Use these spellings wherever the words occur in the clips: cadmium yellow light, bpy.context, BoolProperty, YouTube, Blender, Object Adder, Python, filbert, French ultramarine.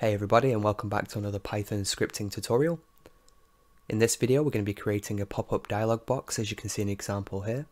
Hey everybody, and welcome back to another Python scripting tutorial. In this video we're going to be creating a pop-up dialog box, as you can see an example here.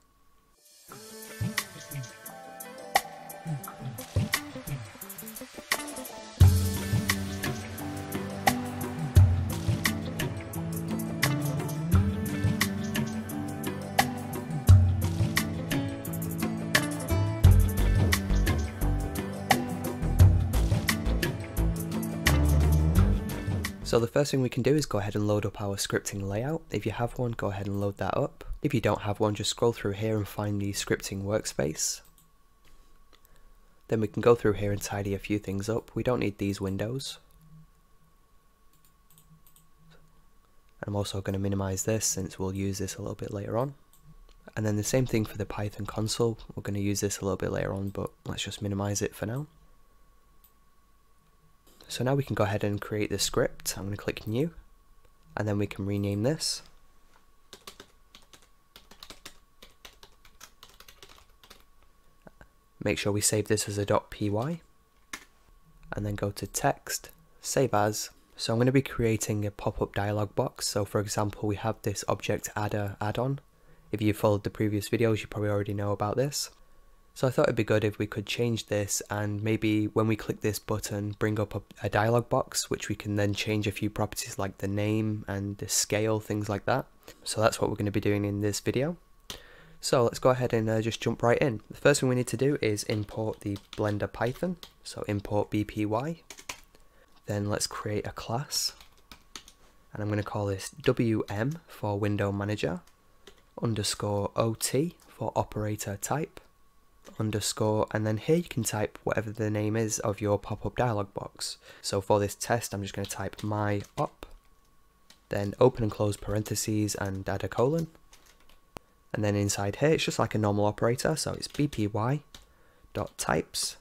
So the first thing we can do is go ahead and load up our scripting layout. If you have one, go ahead and load that up. If you don't have one, just scroll through here and find the scripting workspace. Then we can go through here and tidy a few things up. We don't need these windows. I'm also going to minimize this since we'll use this a little bit later on. And then the same thing for the Python console. We're going to use this a little bit later on, but let's just minimize it for now. So now we can go ahead and create the script. I'm going to click new, and then we can rename this. Make sure we save this as a .py, and then go to text, save as. So I'm going to be creating a pop-up dialog box. So for example, we have this object adder add-on. If you followed the previous videos, you probably already know about this. So I thought it'd be good if we could change this and maybe when we click this button, bring up a dialog box, which we can then change a few properties like the name and the scale, things like that. So that's what we're going to be doing in this video. So let's go ahead and just jump right in. The first thing we need to do is import the Blender Python. So import bpy. Then let's create a class. And I'm going to call this wm for window manager, underscore ot for operator type, underscore, and then here you can type whatever the name is of your pop-up dialog box. So for this test I'm just going to type my op, then open and close parentheses and add a colon, and then inside here it's just like a normal operator, so it's bpy.types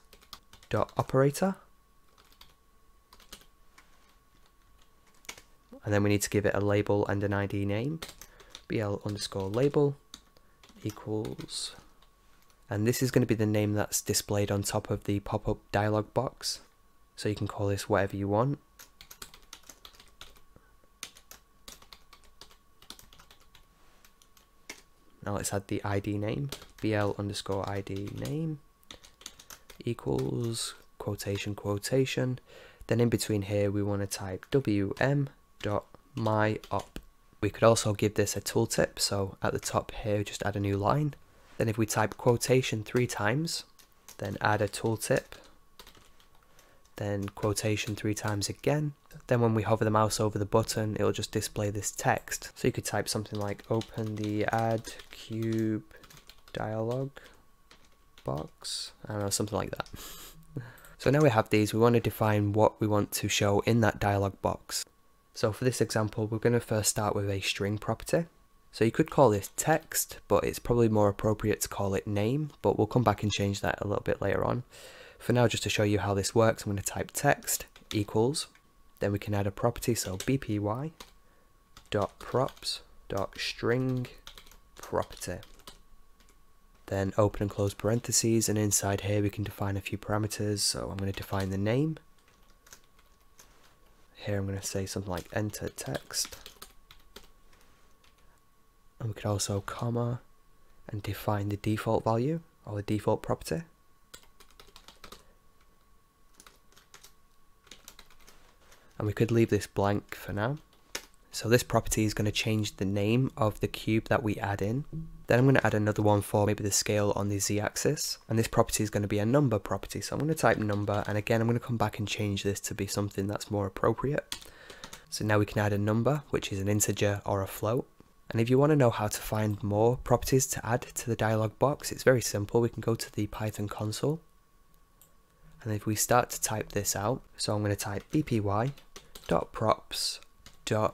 .operator, and then we need to give it a label and an ID name, bl underscore label equals, and this is going to be the name that's displayed on top of the pop-up dialog box. So you can call this whatever you want. Now let's add the ID name, bl underscore ID name equals quotation quotation. Then in between here we want to type wm.myop. We could also give this a tooltip, so at the top here just add a new line. Then if we type quotation 3 times, then add a tooltip, then quotation 3 times again. Then when we hover the mouse over the button, it'll just display this text. So you could type something like open the add cube dialog box, I don't know, something like that. So now we have these, we want to define what we want to show in that dialog box. So for this example, we're going to first start with a string property. So you could call this text, but it's probably more appropriate to call it name, but we'll come back and change that a little bit later on. For now, just to show you how this works, I'm going to type text equals, then we can add a property, so bpy.props.string property. Then open and close parentheses, and inside here we can define a few parameters, so I'm going to define the name. Here I'm going to say something like enter text. And we could also comma and define the default value or the default property. And we could leave this blank for now. So this property is going to change the name of the cube that we add in. Then I'm going to add another one for maybe the scale on the z-axis. And this property is going to be a number property. So I'm going to type number, and again I'm going to come back and change this to be something that's more appropriate. So now we can add a number, which is an integer or a float. And if you want to know how to find more properties to add to the dialog box, it's very simple. We can go to the Python console. And if we start to type this out, so I'm going to type bpy.props. And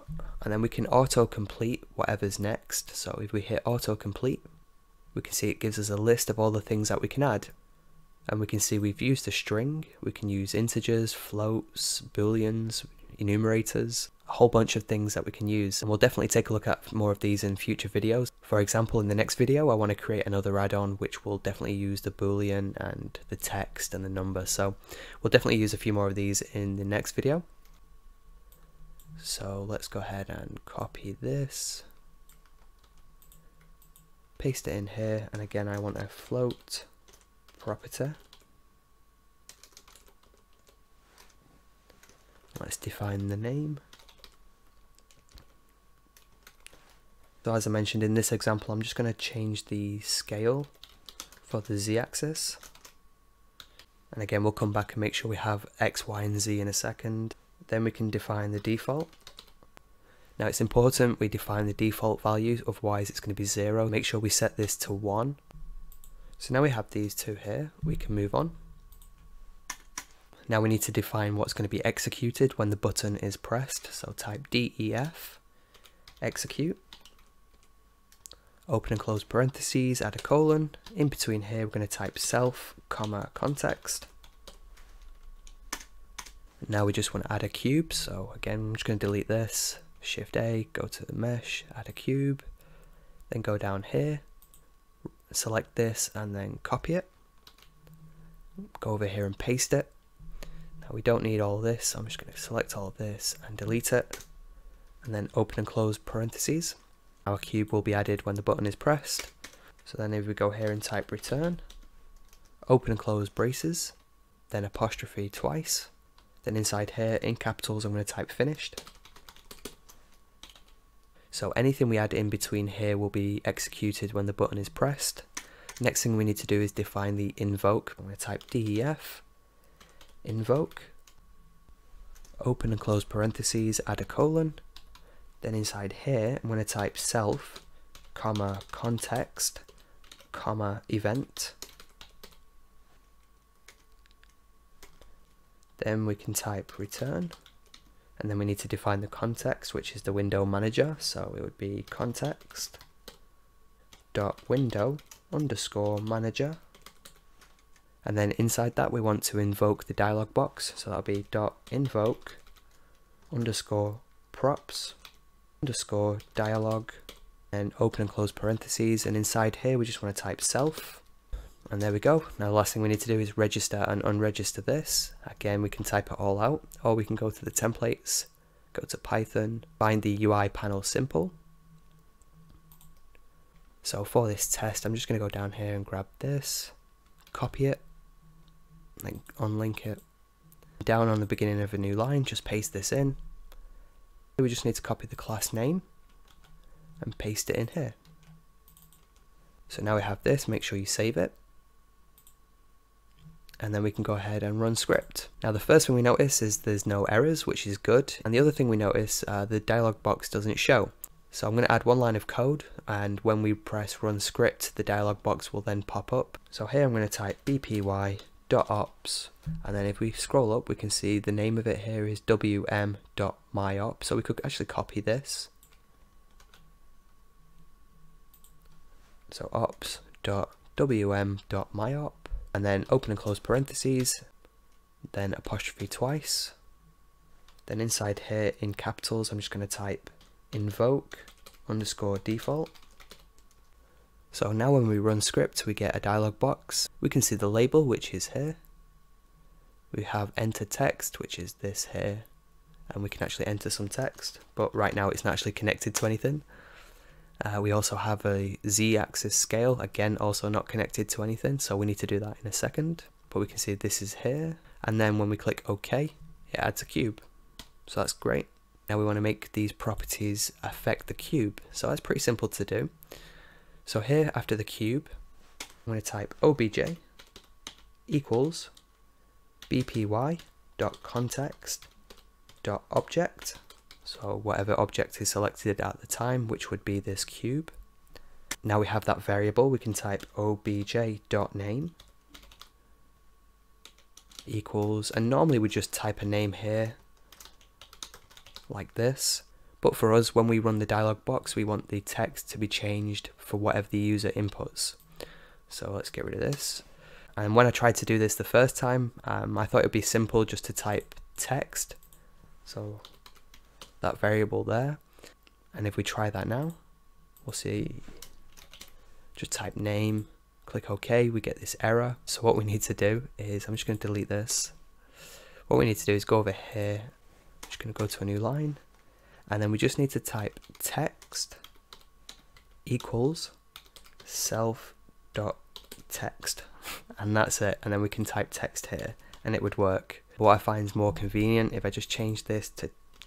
then we can autocomplete whatever's next. So if we hit autocomplete, we can see it gives us a list of all the things that we can add. And we can see we've used a string, we can use integers, floats, booleans, enumerators, a whole bunch of things that we can use, and we'll definitely take a look at more of these in future videos. For example, in the next video I want to create another add-on which will definitely use the boolean and the text and the number, so we'll definitely use a few more of these in the next video. So let's go ahead and copy this, paste it in here, and again I want a float property. Let's define the name. So as I mentioned in this example, I'm just going to change the scale for the z-axis, and again we'll come back and make sure we have x, y and z in a second. Then we can define the default. Now it's important we define the default values, otherwise it's going to be 0. Make sure we set this to 1. So now we have these two here, we can move on. Now we need to define what's going to be executed when the button is pressed, so type def, execute, open and close parentheses, add a colon, in between here we're going to type self, comma, context. Now we just want to add a cube, so again I'm just going to delete this, shift A, go to the mesh, add a cube, then go down here, select this and then copy it, go over here and paste it. Now we don't need all this, so I'm just going to select all of this and delete it, and then open and close parentheses. Our cube will be added when the button is pressed. So then if we go here and type return, open and close braces, then apostrophe twice, then inside here in capitals I'm going to type finished. So anything we add in between here will be executed when the button is pressed. Next thing we need to do is define the invoke. I'm going to type def, invoke, open and close parentheses, add a colon, then inside here I'm going to type self, comma, context, comma, event. Then we can type return, and then we need to define the context, which is the window manager, so it would be context dot window underscore manager, and then inside that we want to invoke the dialog box, so that'll be dot invoke underscore props underscore dialog, and open and close parentheses, and inside here we just want to type self. And there we go. Now the last thing we need to do is register and unregister this. Again, we can type it all out, or we can go to the templates, go to Python, find the UI panel simple. So for this test, I'm just going to go down here and grab this, copy it, and unlink it. Down on the beginning of a new line, just paste this in. We just need to copy the class name and paste it in here. So now we have this, make sure you save it. And then we can go ahead and run script. Now the first thing we notice is there's no errors, which is good. And the other thing we notice, the dialog box doesn't show. So I'm going to add one line of code, and when we press run script, the dialog box will then pop up. So here I'm going to type bpy.ops, and then if we scroll up we can see the name of it here is wm.myops, so we could actually copy this. So ops.wm.myop, and then open and close parentheses, then apostrophe twice, then inside here in capitals I'm just going to type invoke underscore default. So now when we run script we get a dialog box, we can see the label which is here, we have enter text which is this here, and we can actually enter some text, but right now it's not actually connected to anything. We also have a z-axis scale, again also not connected to anything, so we need to do that in a second, but we can see this is here, and then when we click OK it adds a cube, so that's great. Now we want to make these properties affect the cube, so that's pretty simple to do. So here after the cube I'm going to type obj equals bpy.context.object, so whatever object is selected at the time, which would be this cube. Now we have that variable, we can type obj.name equals, and normally we just type a name here like this, but for us when we run the dialog box we want the text to be changed for whatever the user inputs. So let's get rid of this, and when I tried to do this the first time I thought it would be simple just to type text, so that variable there. And if we try that now, we'll see, just type name, click OK, we get this error. So what we need to do is, I'm just going to delete this. What we need to do is go over here, I'm just going to go to a new line, and then we just need to type text equals self.text, and that's it. And then we can type text here and it would work. What I find is more convenient if I just change this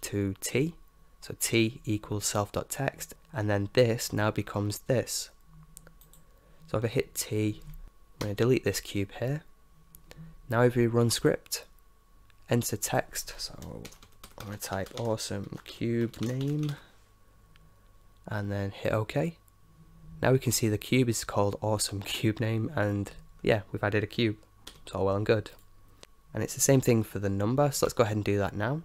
to T. So T equals self.text, and then this now becomes this. So if I hit T, I'm going to delete this cube here. Now if we run script, enter text, so I'm going to type awesome cube name, and then hit OK. Now we can see the cube is called awesome cube name, and yeah, we've added a cube. It's all well and good. And it's the same thing for the number, so let's go ahead and do that now.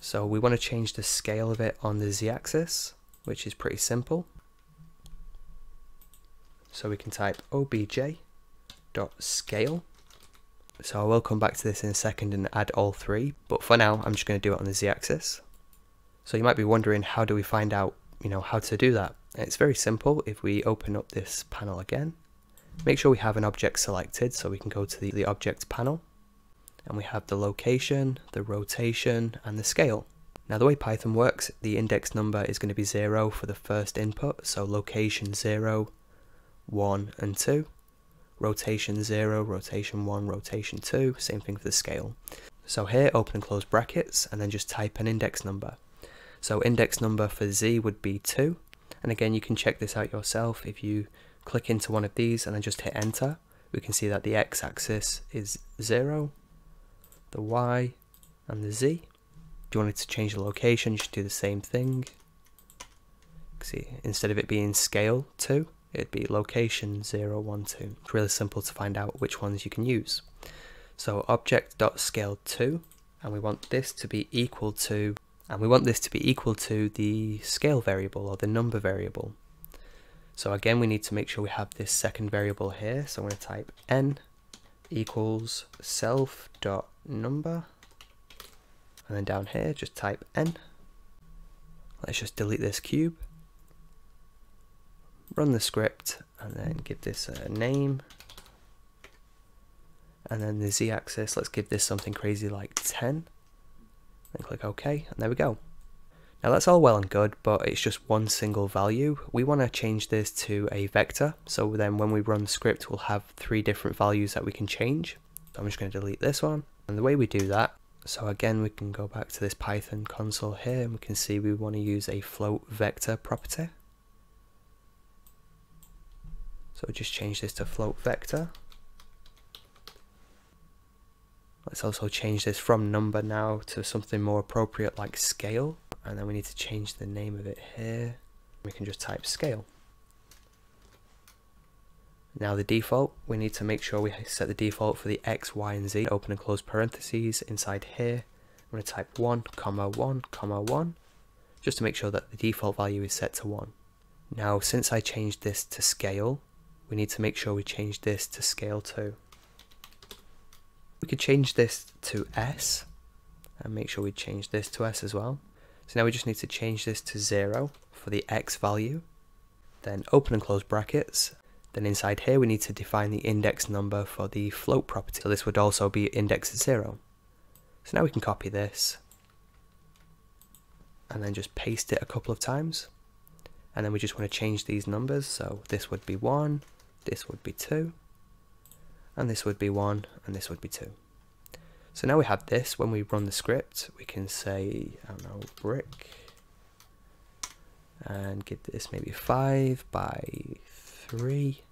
So we want to change the scale of it on the z-axis, which is pretty simple. So we can type obj.scale. So I will come back to this in a second and add all three, but for now I'm just going to do it on the z-axis. So you might be wondering, how do we find out, you know, how to do that? It's very simple. If we open up this panel again, make sure we have an object selected, so we can go to the object panel. And we have the location, the rotation, and the scale. Now the way Python works, the index number is going to be 0 for the first input, so location 0, 1, and 2. Rotation 0, rotation 1, rotation 2, same thing for the scale. So here, open and close brackets, and then just type an index number. So index number for Z would be 2, and again you can check this out yourself. If you click into one of these and then just hit enter, we can see that the x-axis is 0, the Y and the Z. If you wanted to change the location, you should do the same thing. See, instead of it being scale 2, it'd be location 0, 1, 2. It's really simple to find out which ones you can use. So object.scale2, and we want this to be equal to, the scale variable or the number variable. So again, we need to make sure we have this second variable here. So I'm going to type n equals self dot number, and then down here just type n. Let's just delete this cube, run the script, and then give this a name, and then the z-axis, let's give this something crazy like 10, and click OK, and there we go. Now that's all well and good, but it's just one single value. We want to change this to a vector, so then when we run the script we'll have 3 different values that we can change. So I'm just going to delete this one. And the way we do that, so again we can go back to this Python console here, and we can see we want to use a float vector property. So just change this to float vector. Let's also change this from number now to something more appropriate like scale. And then we need to change the name of it here. We can just type scale. Now the default, we need to make sure we set the default for the X, Y, and Z. Open and close parentheses inside here. I'm going to type 1, 1, 1, just to make sure that the default value is set to 1. Now, since I changed this to scale, we need to make sure we change this to scale too. We could change this to S, and make sure we change this to S as well. So now we just need to change this to 0 for the X value, then open and close brackets. Then inside here we need to define the index number for the float property. So this would also be index 0. So now we can copy this and then just paste it a couple of times. And then we just want to change these numbers. So this would be 1, this would be 2, and this would be 1, and this would be 2. So now we have this. When we run the script, we can say, I don't know, brick, and give this maybe 5 by 3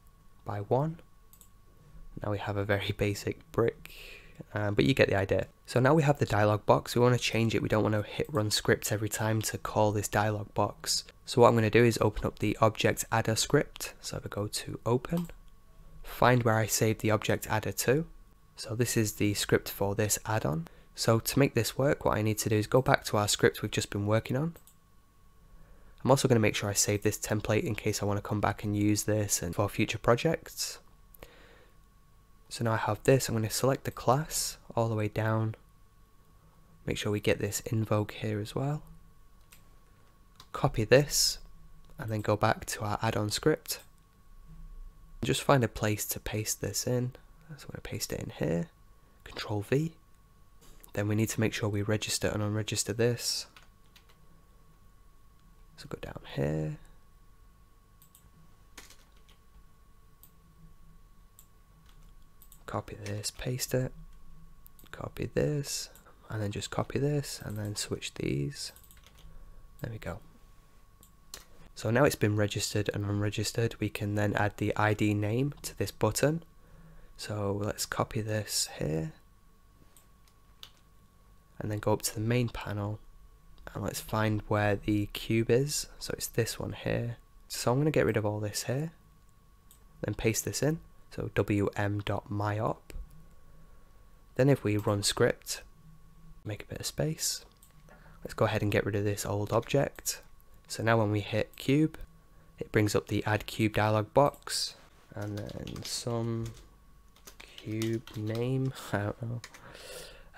by 1. Now we have a very basic brick, but you get the idea. So now we have the dialog box. We want to change it. We don't want to hit run script every time to call this dialog box. So what I'm going to do is open up the object adder script. So if I go to open, find where I saved the object adder to. So this is the script for this add-on. So to make this work, what I need to do is go back to our script we've just been working on. I'm also going to make sure I save this template in case I want to come back and use this for future projects. So now I have this, I'm going to select the class all the way down Make sure we get this invoke here as well. Copy this and then go back to our add-on script. Just find a place to paste this in. So I'm going to paste it in here. Control V. Then we need to make sure we register and unregister this. So go down here. Copy this, paste it, copy this, and then just copy this and then switch these. There we go. So now it's been registered and unregistered, we can then add the ID name to this button. So let's copy this here and then go up to the main panel and let's find where the cube is. So it's this one here. So I'm going to get rid of all this here, then paste this in. So wm.myop. Then if we run script, make a bit of space. Let's go ahead and get rid of this old object. So now when we hit cube, it brings up the add cube dialog box and then some cube name, I don't know.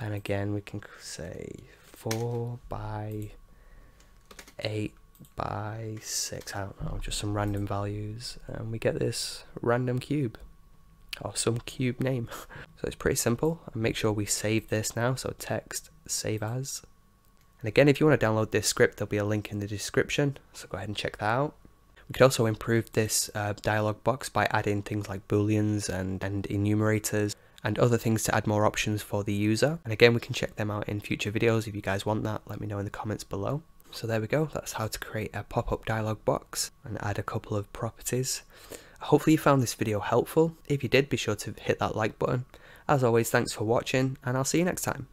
And again, we can say 4 by 8 by 6, I don't know, just some random values. And we get this random cube. Or some cube name. So it's pretty simple. And make sure we save this now. So text save as. And again, if you want to download this script, there'll be a link in the description. So go ahead and check that out. We could also improve this dialog box by adding things like booleans and enumerators and other things to add more options for the user. And again, we can check them out in future videos. If you guys want that, let me know in the comments below. So there we go. That's how to create a pop-up dialog box and add a couple of properties. Hopefully you found this video helpful. If you did, be sure to hit that like button. As always, thanks for watching and I'll see you next time.